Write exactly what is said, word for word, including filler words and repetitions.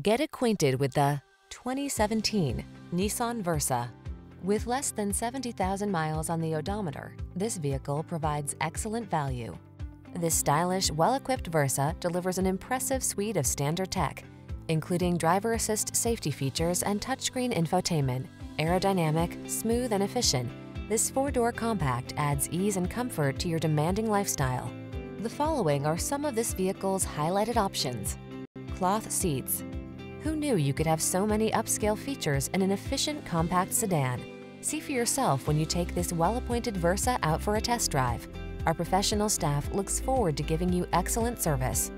Get acquainted with the twenty seventeen Nissan Versa. With less than seventy thousand miles on the odometer, this vehicle provides excellent value. This stylish, well-equipped Versa delivers an impressive suite of standard tech, including driver assist safety features and touchscreen infotainment. Aerodynamic, smooth, and efficient, this four-door compact adds ease and comfort to your demanding lifestyle. The following are some of this vehicle's highlighted options: cloth seats. Who knew you could have so many upscale features in an efficient compact sedan? See for yourself when you take this well-appointed Versa out for a test drive. Our professional staff looks forward to giving you excellent service.